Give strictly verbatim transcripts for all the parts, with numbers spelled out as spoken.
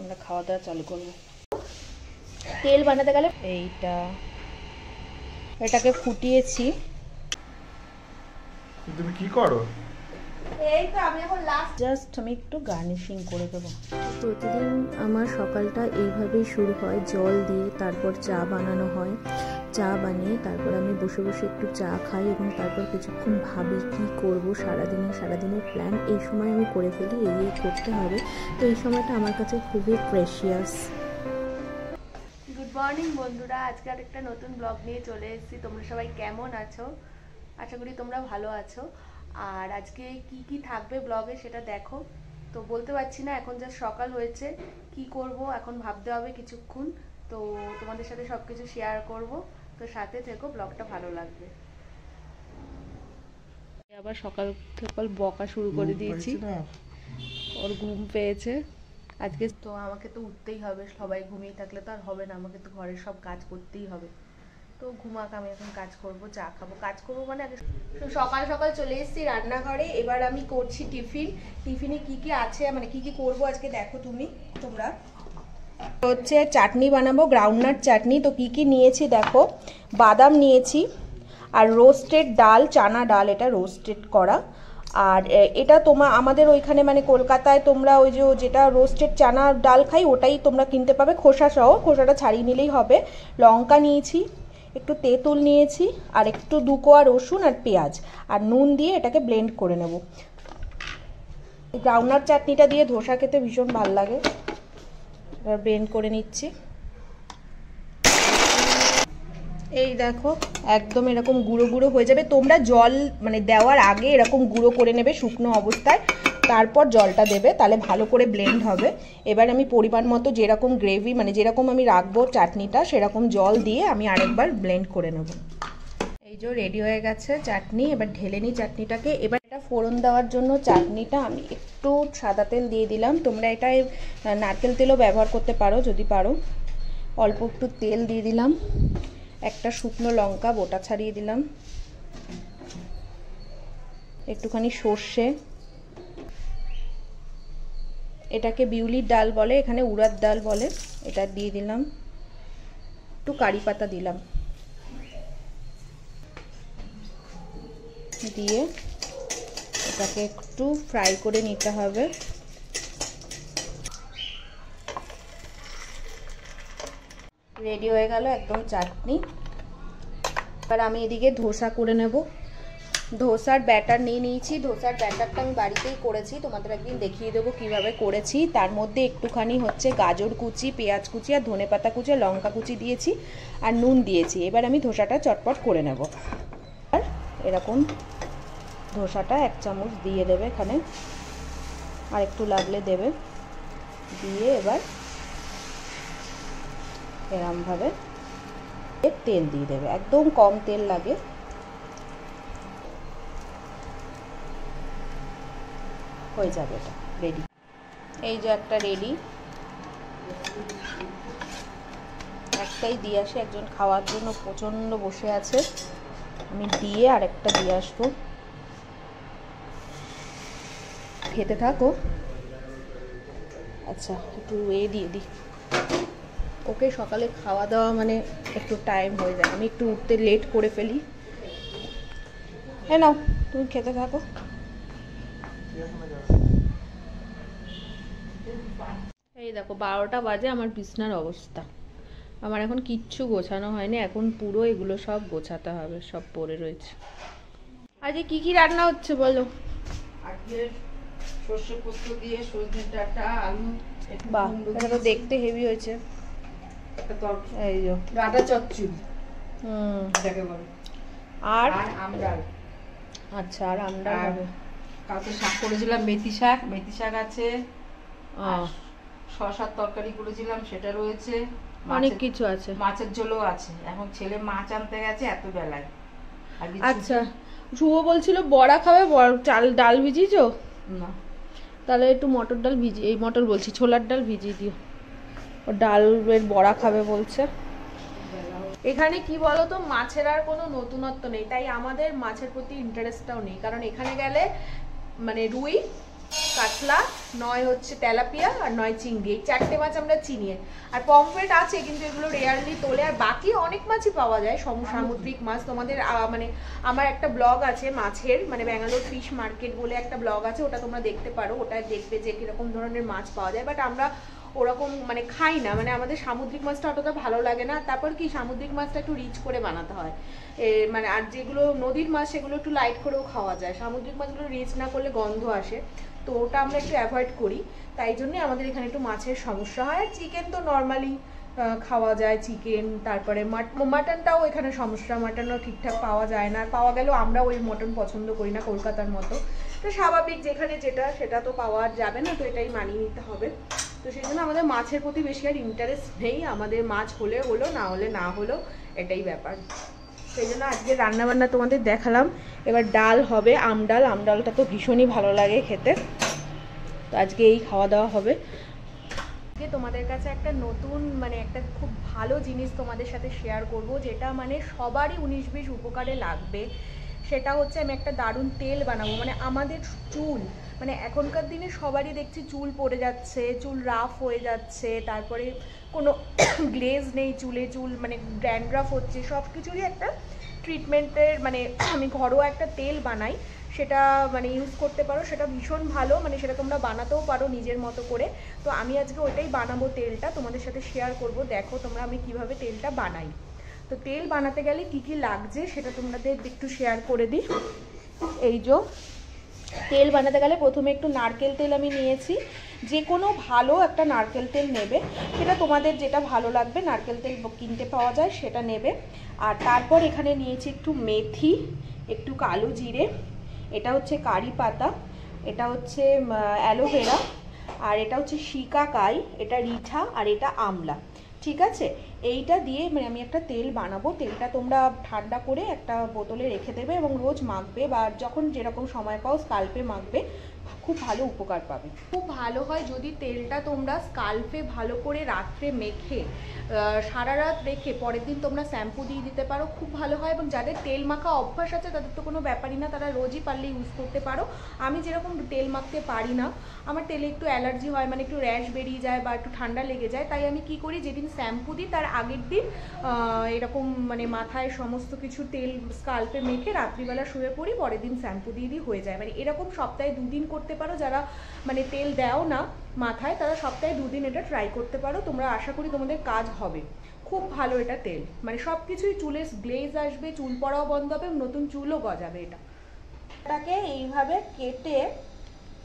আমরা খাওয়া দাওয়া চালু করব। তেল বানাতে গেলে এইটা এটাকে ফুটিয়েছি। তুমি কি করো? এই তো আমি এখন লাস্ট জাস্ট আমি একটু গার্নিশিং করে দেব। প্রতিদিন আমার সকালটা এইভাবেই শুরু হয়, জল দিয়ে তারপর চা বানানো হয়। চা বানিয়ে তারপর আমি বসে বসে একটু চা খাই এবং তারপর কিছুক্ষণ ভাবি কী করবো সারাদিনে, সারাদিনের প্ল্যান এই সময় আমি করে ফেলি, এই করতে হবে। তো এই সময়টা আমার কাছে খুবই প্রেশিয়াস। গুড মর্নিং বন্ধুরা, আজকে আর একটা নতুন ব্লগ নিয়ে চলে এসেছি। তোমরা সবাই কেমন আছো? আশা করি তোমরা ভালো আছো। আর আজকে কি কি থাকবে ব্লগে সেটা দেখো। তো বলতে পারছি না, এখন যা সকাল হয়েছে কি করব এখন ভাবতে হবে কিছুক্ষণ। তো তোমাদের সাথে সব কিছু শেয়ার করব, তো সাথে থেকো, ব্লগটা ভালো লাগবে। আবার সকাল সকাল বকা শুরু করে দিয়েছি, ওর ঘুম পেয়েছে আজকে। তো আমাকে তো উঠতেই হবে, সবাই ঘুমিয়ে থাকলে তো আর হবে না, আমাকে তো ঘরের সব কাজ করতেই হবে। তো ঘুমাক, আমি এখন কাজ করবো, চা খাবো, কাজ করবো মানে আগে। তো সকাল সকাল চলে এসেছি রান্নাঘরে, এবার আমি করছি টিফিন। টিফিনে কি কি আছে মানে কি কি করবো আজকে দেখো তুমি তোমরা। হচ্ছে চাটনি বানাবো, গ্রাউন্ডনাট চাটনি। তো কি কি নিয়েছি দেখো, বাদাম নিয়েছি আর রোস্টেড ডাল, চানা ডাল, এটা রোস্টেড করা। আর এটা তোমা আমাদের ওইখানে মানে কলকাতায় তোমরা ওই যে যেটা রোস্টেড চানা ডাল খাই ওটাই তোমরা কিনতে পাবে খোসা সহ, খোসাটা ছাড়িয়ে নিলেই হবে। লঙ্কা নিয়েছি, একটু তেঁতুল নিয়েছি আর একটু দুকোয়া রসুন আর পেঁয়াজ আর নুন দিয়ে এটাকে ব্লেন্ড করে নেব। গ্রাউন্ডনাট চাটনিটা দিয়ে ধোসা খেতে ভীষণ ভালো লাগে। এবার ব্লেন্ড করে নিচ্ছি। এই দেখো একদম এরকম গুঁড়ো গুঁড়ো হয়ে যাবে। তোমরা জল মানে দেওয়ার আগে এরকম গুঁড়ো করে নেবে শুকনো অবস্থায়, তারপর জলটা দেবে, তাহলে ভালো করে ব্লেন্ড হবে। এবার আমি পরিমাণ মতো যেরকম গ্রেভি মানে যেরকম আমি রাখবো চাটনিটা সেরকম জল দিয়ে আমি আরেকবার ব্লেন্ড করে নেব। এই যে রেডি হয়ে গেছে চাটনি, এবার ঢেলে নিই চাটনিটাকে। এবার এটা ফোড়ন দেওয়ার জন্য চাটনিটা আমি একটু সাদা তেল দিয়ে দিলাম, তোমরা এটা নারকেল তেলও ব্যবহার করতে পারো যদি পারো। অল্প একটু তেল দিয়ে দিলাম, একটা শুকনো লঙ্কা বোটা ছাড়িয়ে দিলাম, একটুখানি সর্ষে, এটাকে বিউলির ডাল বলে, এখানে উড়ার ডাল বলে, এটা দিয়ে দিলাম, একটু কারি পাতা দিলাম, দিয়ে এটাকে একটু ফ্রাই করে নিতে হবে। রেডি হয়ে গেল একদম চাটনি। এবার আমি এদিকে ধোসা করে নেব। ধোসার ব্যাটার নিয়ে নিয়েছি, ধোসার ব্যাটারটা আমি বাড়িতেই করেছি, তোমাদের একদিন দেখিয়ে দেবো কিভাবে করেছি। তার মধ্যে একটুখানি হচ্ছে গাজর কুচি, পেঁয়াজ কুচি আর ধনে পাতা কুচি আর লঙ্কা কুচি দিয়েছি আর নুন দিয়েছি। এবার আমি ধোসাটা চটপট করে নেব। আর এরকম ধোসাটা এক চামচ দিয়ে দেবে এখানে, আর একটু লাগলে দেবে, দিয়ে এবার এরমভাবে এর তেল দিয়ে দেবে, একদম কম তেল লাগে। হয়ে যাবে এটা রেডি। এই যে একটা রেডি, একটাই দিয়ে আসি, একজন খাওয়ার জন্য প্রচণ্ড বসে আছে, আমি দিয়ে আর একটা দিয়ে আসবো, খেতে থাকো। আচ্ছা একটু এ দিয়ে দিই ওকে, সকালে খাওয়া দাওয়া মানে একটু টাইম হয়ে যায়, আমি একটু উঠতে লেট করে ফেলি। হ্যাঁ নাও তুমি খেতে থাকো। এই দেখো বারোটা বাজে আমার বিছনার অবস্থা, আমার এখন কিচ্ছু গোছানো হয়নি, এখন পুরো এগুলো সব গোছাতে হবে, সব পড়ে রয়েছে। আজকে কি কি রান্না হচ্ছে বলো? আজকে সরষে পোস্ত দিয়ে সজনে ডাটা আলু, বাহ এটা তো দেখতে হেভি হয়েছে। একটা তরকারি, এই যে ডাটা চচ্চড়ি, হুম এটাকে বলে, আর আম ডাল। আচ্ছা আর আম ডাল হবে। কালকে শাক করেছিলাম মেথি শাক, মেথি শাক আছে, শশার তরকারি করেছিলাম সেটা রয়েছে, অনেক কিছু আছে, মাছের ঝোলও আছে। এখন ছেলে মাছ আনতে গেছে এত বেলায়। আচ্ছা শুভ বলছিল বড়া খাবে, চাল ডাল ভিজিয়েছ না? তাহলে একটু মটর ডাল ভিজিয়ে, এই মটর বলছি ছোলার ডাল ভিজিয়ে দিও, ও ডালের বড়া খাবে বলছে। এখানে কি বলতো মাছের আর কোনো নতুনত্ব নেই, তাই আমাদের মাছের প্রতি ইন্টারেস্টটাও নেই, কারণ এখানে গেলে মানে রুই, কাতলা नय होच्छे तेलापिया और नय चिंगड़ी चारटे माछ आमरा चिनी और पम्फ्रेट आछे किन्तु एगुलो रेयारली तोले और बाकी अनेक माछई पावा जाय सामुद्रिक माछ तोमादेर माने आमार एकटा ब्लग आछे माछेर माने बेंगालोर फिश मार्केट बोले एकटा ब्लग आछे ओटा तोमरा देखते पारो ओटा देखबे जे किरकम धरनेर माछ पावा जाय बाट आमरा ओरकम माने खाई ना माने आमादेर सामुद्रिक माछटा अतटा भालो लागे ना तारपर कि सामुद्रिक माछटा एकटु रिच करे बानाते हय ए माने आर जेगुलो नदीर माछ सेगुलो एकटु लाइट करेओ खावा जाय सामुद्रिक माछगुलो रिच ना करले गन्ध आसे तो ओटा आमरा एकटु अ্যাভয়েড करी ताई जोन्नो आमादेर एखाने एकटु माछेर समस्या हय चिकेन तो नर्माली खावा जाए चिकेन तारपरे मटनटाओ एखाने समस्या मटनও ঠিকঠাক পাওয়া যায় না পাওয়া গেল আমরা ওই মটন পছন্দ করি না কলকাতার মতো তো স্বাভাবিক যেখানে যেটা সেটা তো পাওয়া যাবে না তো এটাই মানিয়ে নিতে হবে तो सेজন্য আমাদের মাছের প্রতি বেশি আর ইন্টারেস্ট নেই আমাদের মাছ হলে হলো না হলে না হলো এটাই ব্যাপার सेजন্য আজকে রান্না বান্না তোমাদের দেখালাম এবার ডাল হবে আম ডাল আম ডালটা তো ভীষণই ভালো লাগে খেতে তো আজকে এই খাওয়া দাওয়া হবে যে তোমাদের কাছে একটা নতুন মানে একটা খুব ভালো জিনিস তোমাদের সাথে শেয়ার করব যেটা মানে সবারই উনিশ বিশ উপকারে লাগবে সেটা হচ্ছে আমি একটা দারুণ তেল বানাবো মানে আমাদের চুল মানে এখনকার দিনে সবারই দেখছি চুল পড়ে যাচ্ছে চুল রাফ হয়ে যাচ্ছে তারপরে কোনো গ্লেজ নেই চুলে চুল মানে ড্যান্ড্রাফ হচ্ছে সবকিছুরই একটা ট্রিটমেন্টের মানে আমি ঘরোয়া একটা তেল বানাই সেটা মানে ইউজ করতে পারো সেটা ভীষণ ভালো মানে সেটা তোমরা বানাতেও পারো নিজের মতো করে তো আমি আজকে ওইটাই বানাবো তেলটা তোমাদের সাথে শেয়ার করব দেখো তোমরা আমি কিভাবে তেলটা বানাই তো তেল বানাতে গেলে কি কি লাগবে সেটা তোমাদের একটু শেয়ার করে দিই এই যে তেল বানাতে গেলে প্রথমে একটু নারকেল তেল আমি নিয়েছি যে কোনো ভালো একটা নারকেল তেল নেবে সেটা তোমাদের যেটা ভালো লাগবে নারকেল তেল কিনতে পাওয়া যায় সেটা নেবে আর তারপর এখানে নিয়েছি একটু মেথি একটু কালো জিরে এটা হচ্ছে কারি পাতা এটা হচ্ছে অ্যালোভেরা আর এটা হচ্ছে শিকাকাই এটা রিঠা আর এটা আমলা ঠিক আছে এইটা দিয়ে মানে আমি একটা তেল বানাবো তেলটা তোমরা ঠান্ডা করে একটা বোতলে রেখে দেবে এবং রোজ মাখবে বা যখন যেরকম সময় পাও স্কাল্পে মাখবে খুব ভালো উপকার পাবে খুব ভালো হয় যদি তেলটা তোমরা স্কাল্পে ভালো করে রাত্রে মেখে সারা রাত রেখে পরের দিন তোমরা শ্যাম্পু দিয়ে দিতে পারো খুব ভালো হয় এবং যাদের তেল মাখা অভ্যাস আছে তাদের তো কোনো ব্যাপারই না তারা রোজই পারলে ইউজ করতে পারো আমি যেরকম তেল মাখতে পারি না আমার তেলে একটু অ্যালার্জি হয় মানে একটু র্যাশ বেরিয়ে যায় বা একটু ঠান্ডা লেগে যায় তাই আমি কি করি যেদিন শ্যাম্পু দিই তার আগের দিন এরকম মানে মাথায় সমস্ত কিছু তেল স্কাল্পে মেখে রাত্রিবেলা শুয়ে পড়ি পরের দিন শ্যাম্পু দিয়ে দিই হয়ে যায় মানে এরকম সপ্তাহে দুদিন করতে পারো যারা মানে তেল দাও না মাথায় তারা সপ্তাহে দুদিন এটা ট্রাই করতে পারো তোমরা আশা করি তোমাদের কাজ হবে খুব ভালো এটা তেল মানে সব কিছুই চুলে গ্লেজ আসবে চুল পড়াও বন্ধ হবে নতুন চুলও গজাবে এটা এটাকে এইভাবে কেটে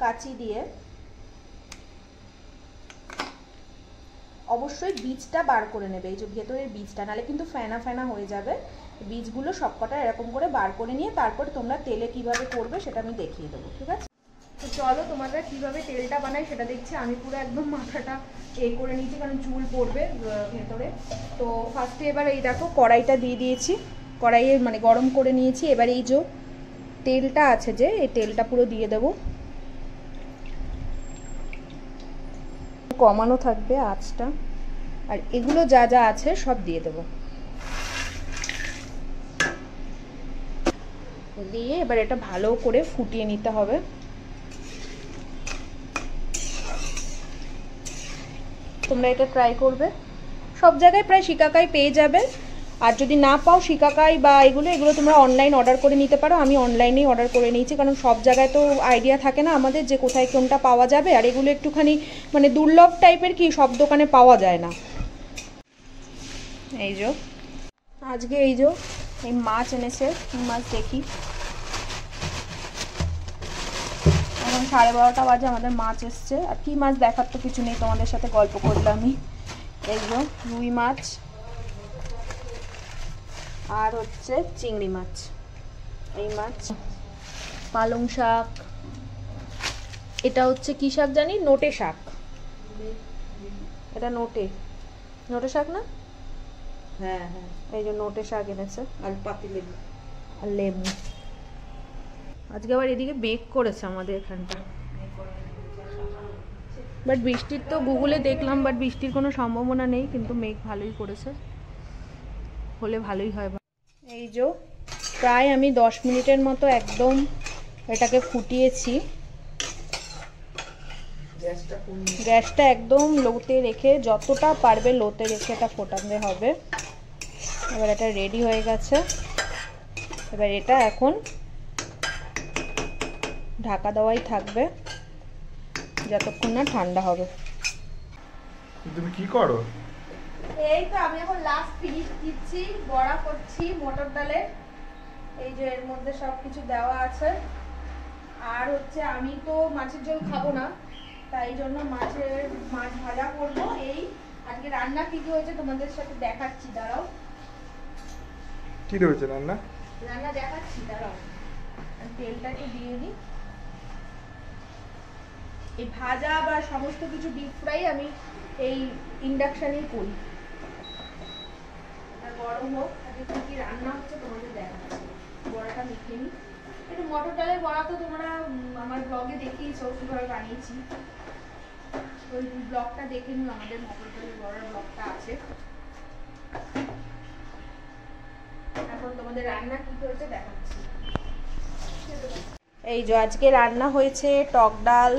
কাঁচি দিয়ে অবশ্যই বীজটা বার করে নেবে এই যে ভেতরের বীজটা নালে কিন্তু ফেনা ফেনা হয়ে যাবে বীজগুলো সবকটা এরকম করে বার করে নিয়ে তারপর তোমরা তেলে কিভাবে করবে সেটা আমি দেখিয়ে দেবো ঠিক আছে तो चलो तुम्हारा क्यों तेलटा बनाई से देखी हमें पूरा एकदम माथाटा ये कारण चूल पड़े भेतरे तो फार्ष्टे एबारे देखो कड़ाईटा दिए दिए कड़ाइए मैं गरम कर नहीं जो तेलटा आछे तेलटा पूरा दिए देव कमानो थाकबे आँचटा और एगुलो जा जा आछे सब दिए देव दिए एबारे एटा भालो करे फुटिए निते होबे तुम्हारा ये ट्राई कर सब जगह प्राय शिकाकाई पे जाबे और जदि ना पाओ शिकाकाई एगुलो एगुलो तुम्हारा अनलाइन अर्डर करे निते पारो आमी अनलाइने अर्डर करे निएछि कारण सब जगह तो आइडिया थाके ना आमादेर जे कोथाय कोनटा पावा जाबे और एगुलो एकटुखानी माने दुर्लभ टाइपेर कि सब दोकाने पावा जाय ना एइ जो आजके एइ जो एइ माछ এনেছে माछ देखी साढ़े बारोटा बजे हमारे माछ एसছে আর কি মাছ দেখার তো কিছু নেই তোমাদের সাথে গল্প করলামই এই যে রুই মাছ আর হচ্ছে চিংড়ি মাছ এই মাছ পালং শাক এটা হচ্ছে কি শাক জানি নোটে শাক এটা নোটে নোটে শাক না হ্যাঁ হ্যাঁ এই যে নোটে শাক এনেছে আর পাতিলেবু আর লেবু आज के बाद एदिके बेक करेছে আমাদের এখানটা বাট বৃষ্টির তো গুগলে দেখলাম বাট বৃষ্টির কোনো সম্ভাবনা নেই কিন্তু মেঘ ভালোই করেছে হলে ভালোই হয় এই যে প্রায় আমি দশ মিনিটের মতো একদম এটাকে ফুটিয়েছি গ্যাসটা একদম লোতে রেখে যতটা পারবে লোতে রেখে এটা ফোটাতে হবে। এবার এটা রেডি হয়ে গেছে। এবার এটা এখন ঢাকা দেওয়াই থাকবে যতক্ষণ না ঠান্ডা হবে। তুমি কি করো? এই তো আমি এখন লাস্ট ফিনিশ দিচ্ছি, বড়া করছি মটর ডালের। এই যে এর মধ্যে সবকিছু দেওয়া আছে। আর হচ্ছে আমি তো মাছের ঝোল খাবো না, তাই জন্য মাছের মাছ ভাজা করবো। এই আজকে রান্না কি কি হয়েছে তোমাদের সাথে দেখাচ্ছি, দাঁড়াও। কি হয়েছে রান্না? রান্না দেখাচ্ছি, দাঁড়াও। তেলটা একটু দিয়ে দিই। এই ভাজা বা সমস্ত কিছু ডিপ ফ্রাই আমি এই ইন্ডাকশানেই করি। আর গরম হোক, আগে কি কি রান্না হচ্ছে তোমাদের দেখাচ্ছি। বড়াটা মেখে নিই। একটু মটর ডালের বড়া তো তোমরা আমার ব্লগে দেখিয়েছো কীভাবে বানিয়েছি, ওই ব্লগটা দেখে নিও। আমাদের মটর ডালের বড়ার ব্লগটা আছে। এখন তোমাদের রান্না কী হয়েছে দেখাচ্ছি। এই যে আজকে রান্না হয়েছে টক ডাল,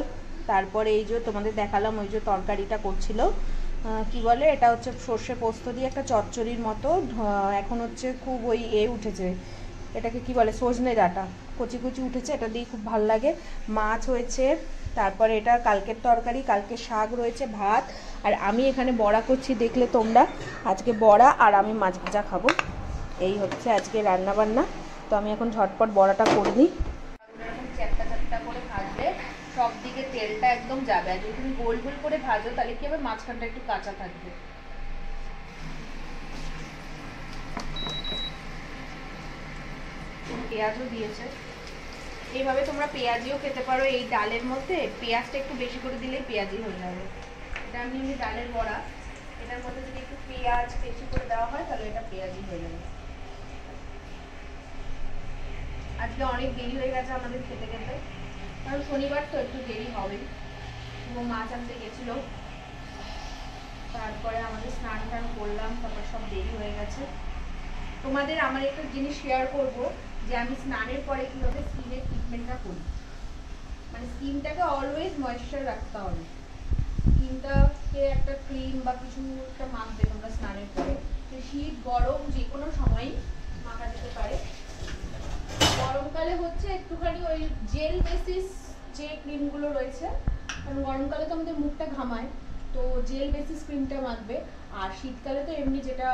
তারপরে এই যে তোমাদের দেখালাম ওই যে তরকারিটা করছিল, কি বলে এটা হচ্ছে সর্ষে পোস্ত দিয়ে একটা চচ্চড়ির মতো। এখন হচ্ছে খুব ওই এ উঠেছে, এটাকে কি বলে, সজনে ডাঁটা কচি কুচি উঠেছে, এটা দিয়ে খুব ভাল লাগে। মাছ হয়েছে, তারপরে এটা কালকের তরকারি, কালকে শাক রয়েছে, ভাত। আর আমি এখানে বড়া করছি, দেখলে তোমরা। আজকে বড়া আর আমি মাছ ভাজা খাবো। এই হচ্ছে আজকে রান্না বান্না। তো আমি এখন ঝটপট বড়াটা করে দিই। চ্যাপটা চ্যাপটা করে ভাজবে, সব দিকে তেলটা একদম যাবে। আর যদি তুমি গোল গোল করে ভাজো তাহলে কি হবে, মাঝখানটা একটু কাঁচা থাকবে। পেঁয়াজও দিয়েছে, এইভাবে তোমরা পেঁয়াজিও খেতে পারো। এই ডালের মধ্যে পেঁয়াজটা একটু বেশি করে দিলে পেঁয়াজি হয়ে যাবে। এটা আমি এমনি ডালের বড়া, এটার মধ্যে যদি একটু পেঁয়াজ বেশি করে দেওয়া হয় তাহলে এটা পেঁয়াজি হয়ে যাবে। আজকে অনেক দেরি হয়ে গেছে আমাদের খেতে খেতে, কারণ শনিবার তো একটু দেরি হবেই। পুরো মাছ আনতে গেছিলো, তারপরে আমাদের স্নান টান করলাম, তারপর সব দেরি হয়ে গেছে। তোমাদের আমার একটা জিনিস শেয়ার করবো, যে আমি স্নানের পরে কীভাবে স্কিনের ট্রিটমেন্টটা করি। মানে স্কিনটাকে অলওয়েজ ময়েশ্চার রাখতে হবে। স্কিনটাকে একটা ক্রিম বা কিছু একটা মাখবে তোমরা স্নানের পরে। শীত গরম যে কোনো সময়ই মাখা যেতে পারে। গরমকালে হচ্ছে একটুখানি ওই জেল বেসিস যে ক্রিমগুলো রয়েছে, কারণ গরমকালে তো আমাদের মুখটা ঘামায়, তো জেল বেসিস ক্রিমটা মাখবে। আর শীতকালে তো এমনি যেটা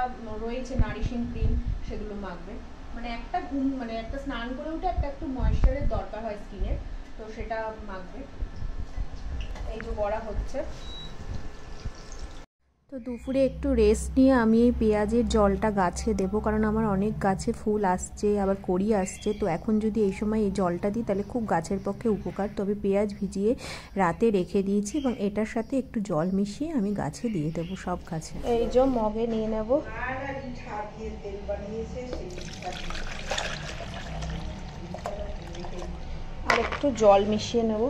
রয়েছে নারিশিং ক্রিম সেগুলো মাখবে। মানে একটা ঘুম মানে একটা স্নান করে উঠে একটা একটু ময়েশ্চারের দরকার হয় স্কিনের, তো সেটা মাখবে। এই যে বড়া হচ্ছে। তো দুপুরে একটু রেস্ট নিয়ে আমি এই পেঁয়াজের জলটা গাছে দেবো, কারণ আমার অনেক গাছে ফুল আসছে, আবার কড়ি আসছে। তো এখন যদি এই সময় এই জলটা দিই তাহলে খুব গাছের পক্ষে উপকার। তবে পেঁয়াজ ভিজিয়ে রাতে রেখে দিয়েছি এবং এটার সাথে একটু জল মিশিয়ে আমি গাছে দিয়ে দেবো, সব গাছে। এই যে মগে নিয়ে নেব। আর একটু জল মিশিয়ে নেব,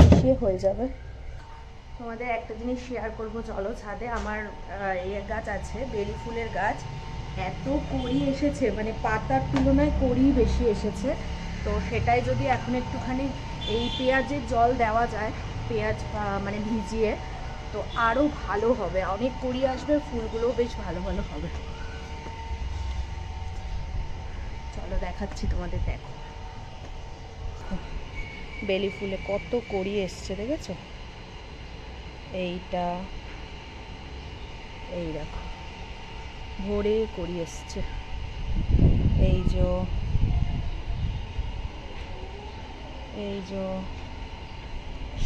মিশিয়ে হয়ে যাবে। তোমাদের একটা জিনিস শেয়ার করবো, চলো ছাদে আমার ইয়ে গাছ আছে, বেলি ফুলের গাছ। এত কড়ি এসেছে, মানে পাতার তুলনায় কড়ি বেশি এসেছে। তো সেটাই যদি এখন একটুখানি এই পেঁয়াজের জল দেওয়া যায়, পেঁয়াজ মানে ভিজিয়ে, তো আরও ভালো হবে। অনেক কড়ি আসবে, ফুলগুলোও বেশ ভালো ভালো হবে। চলো দেখাচ্ছি তোমাদের, দেখো বেলি ফুলে কত কড়ি এসছে, দেখেছো? এইটা এই দেখো ভরে করি এসছে। এই যে এই যে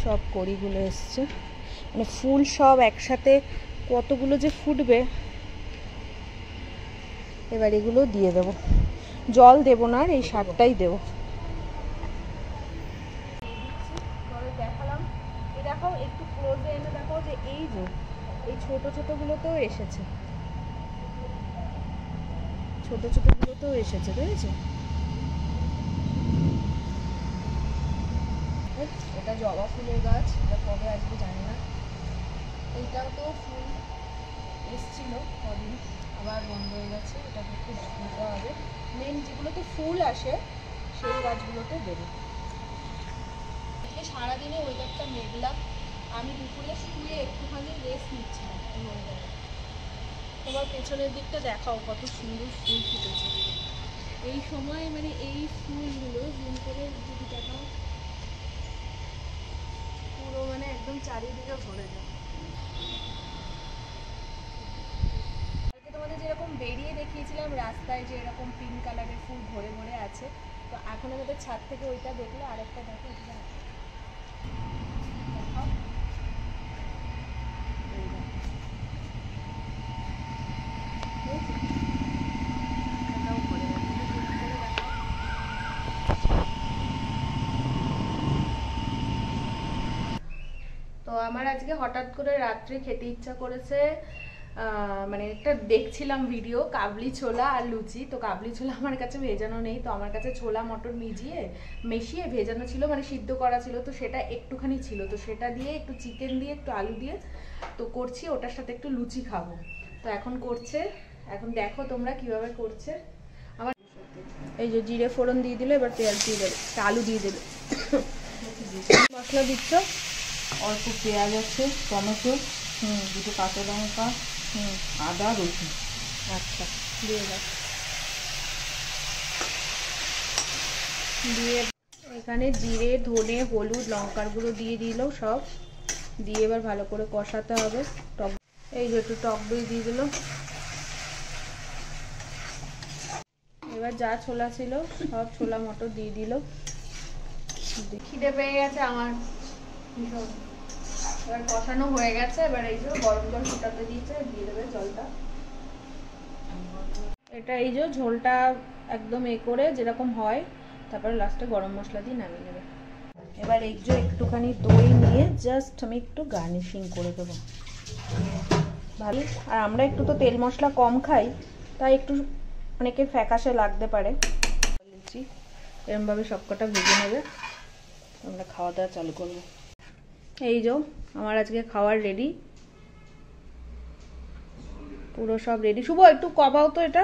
সব করিগুলো এসছে, মানে ফুল সব একসাথে কতগুলো যে ফুটবে। এবার এগুলো দিয়ে দেব, জল দেব না আর এই সারটাই দেব। একটু ক্লোজে এনে দেখো যে এই যে এই ছোট ছোটগুলোতেও এসেছে, ছোট ছোটগুলোতেও এসেছে, বুঝেছো? এটা জবা ফুলের গাছ, এটা কবে আসবে জানি না। এইটাও তো ফুল এসছিল কদিন, আবার বন্ধ হয়ে গেছে। এটাকে একটু ধুতে হবে। মেন যেগুলোতে ফুল আসে সেই গাছগুলোতে বেরো। সারাদিনে ওয়েদারটা মেঘলা, আমি দুপুরে শুয়ে একটুখানি রেস্ট নিচ্ছিলাম। তোমার পেছনের দিকটা দেখাও, কত সুন্দর ফুল ফুটেছে এই সময়, মানে এই ফুলগুলো জুম করে যদি দেখাও পুরো মানে একদম চারিদিকে ভরে যায়। তোমাদের যেরকম বেরিয়ে দেখিয়েছিলাম রাস্তায় যে এরকম পিঙ্ক কালারের ফুল ভরে ভরে আছে, তো এখন আমাদের ছাদ থেকে ওইটা দেখলো। আরেকটা দেখো, তো আমার আজকে হঠাৎ করে রাত্রে খেতে ইচ্ছা করেছে, মানে একটা দেখছিলাম ভিডিও, কাবলি ছোলা আর লুচি। তো কাবলি ছোলা আমার কাছে ভেজানো নেই, তো আমার কাছে ছোলা মটর মিজিয়ে মিশিয়ে ভেজানো ছিল, মানে সিদ্ধ করা ছিল, তো সেটা একটুখানি ছিল, তো সেটা দিয়ে একটু চিকেন দিয়ে একটু আলু দিয়ে তো করছি, ওটার সাথে একটু লুচি খাবো। তো এখন করছে, এখন দেখো তোমরা কিভাবে করছে। আমার এই যে জিরে ফোড়ন দিয়ে দিল, এবার পেঁয়াজ দিয়ে দেবে, আলু দিয়ে দেবে, মশলা দিচ্ছ, অল্প পেঁয়াজ আছে, টমেটো, হুম দুটো কাঁচা লঙ্কা, হুম আদা রসুন, আচ্ছা দিয়ে দাও। দিয়ে এখানে জিরে ধনে হলুদ লঙ্কার গুঁড়ো দিয়ে দিলো সব, দিয়ে এবার ভালো করে কষাতে হবে। টক এই যে একটু টক দই দিয়ে দিলো। এবার যা ছোলা ছিল সব ছোলা মটর দিয়ে দিলো। খিদে পেয়ে গেছে আমার, এবার কষানো হয়ে গেছে, এবার এই যে গরম জল ফুটাতে দিয়েছে, দিয়ে দেবে জলটা। এটা এই যে ঝোলটা একদম এ করে যেরকম হয়, তারপরে লাস্টে গরম মশলা দিয়ে নামিয়ে নেবে। এবার এই যে একটুখানি দই নিয়ে জাস্ট আমি একটু গার্নিশিং করে দেবো ভালো। আর আমরা একটু তো তেল মশলা কম খাই, তাই একটু অনেকে ফ্যাকাশে লাগতে পারে। লুচি এরমভাবে সবকটা ভেজে নেবে, আমরা খাওয়া দাওয়া চালু করবো। এই যে আমার আজকে খাওয়ার রেডি, পুরো সব রেডি। শুভ একটু কবাও তো এটা,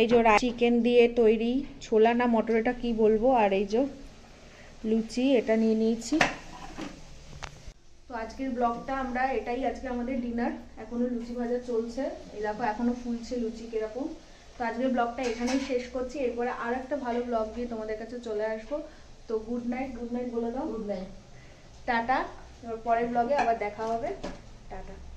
এই যে চিকেন দিয়ে তৈরি ছোলা না মটর এটা কি বলবো, আর এই যে লুচি এটা নিয়ে নিয়েছি। তো আজকের ব্লগটা আমরা এটাই, আজকে আমাদের ডিনার। এখনো লুচি ভাজা চলছে, এই দেখো এখনো ফুলছে লুচি কিরকম। তো আজকের ব্লগটা এখানেই শেষ করছি, এরপরে আর একটা ভালো ব্লগ দিয়ে তোমাদের কাছে চলে আসবো। তো গুড নাইট, গুড নাইট বলে দাও। Good night, tata. এবার পরের ব্লগে আবার দেখা হবে, টাটা।